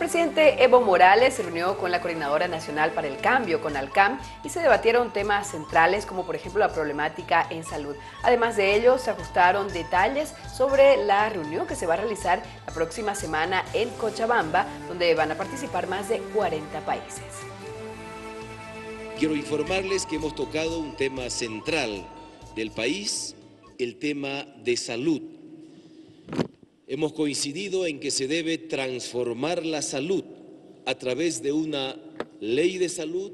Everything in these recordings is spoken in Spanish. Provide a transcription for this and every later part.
El presidente Evo Morales se reunió con la Coordinadora Nacional para el Cambio, CONALCAM, y se debatieron temas centrales como por ejemplo la problemática en salud. Además de ello, se ajustaron detalles sobre la reunión que se va a realizar la próxima semana en Cochabamba, donde van a participar más de 40 países. Quiero informarles que hemos tocado un tema central del país, el tema de salud. Hemos coincidido en que se debe transformar la salud a través de una ley de salud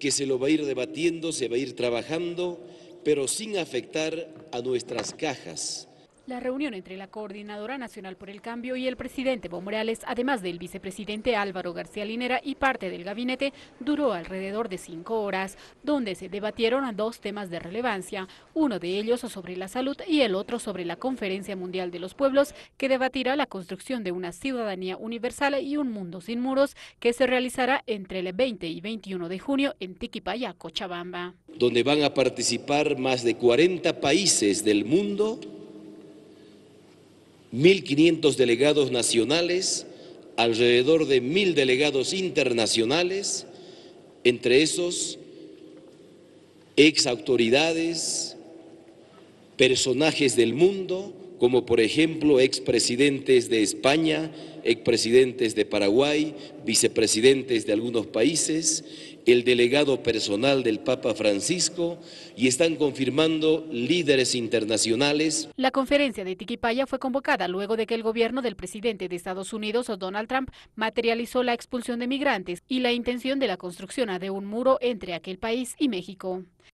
que se lo va a ir debatiendo, se va a ir trabajando, pero sin afectar a nuestras cajas. La reunión entre la Coordinadora Nacional por el Cambio y el presidente Evo Morales, además del vicepresidente Álvaro García Linera y parte del gabinete, duró alrededor de 5 horas, donde se debatieron 2 temas de relevancia, uno de ellos sobre la salud y el otro sobre la Conferencia Mundial de los Pueblos, que debatirá la construcción de una ciudadanía universal y un mundo sin muros, que se realizará entre el 20 y 21 de junio en Tiquipaya, Cochabamba. Donde van a participar más de 40 países del mundo, 1.500 delegados nacionales, alrededor de 1.000 delegados internacionales, entre esos ex autoridades, personajes del mundo, como por ejemplo expresidentes de España, expresidentes de Paraguay, vicepresidentes de algunos países, el delegado personal del Papa Francisco, y están confirmando líderes internacionales. La conferencia de Tiquipaya fue convocada luego de que el gobierno del presidente de Estados Unidos, Donald Trump, materializó la expulsión de migrantes y la intención de la construcción de un muro entre aquel país y México.